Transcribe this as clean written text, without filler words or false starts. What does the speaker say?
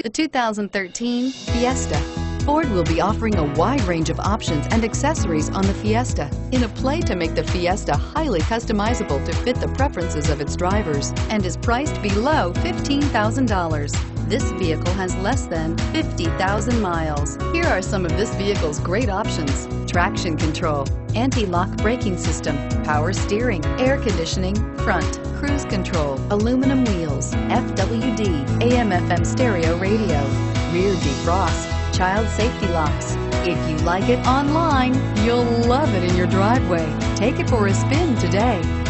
The 2013 Fiesta. Ford will be offering a wide range of options and accessories on the Fiesta in a play to make the Fiesta highly customizable to fit the preferences of its drivers, and is priced below $15,000. This vehicle has less than 50,000 miles. Here are some of this vehicle's great options: traction control, anti-lock braking system, power steering, air conditioning, front, cruise control, aluminum wheels, FWD, AM/FM stereo radio, rear defrost, child safety locks. If you like it online, you'll love it in your driveway. Take it for a spin today.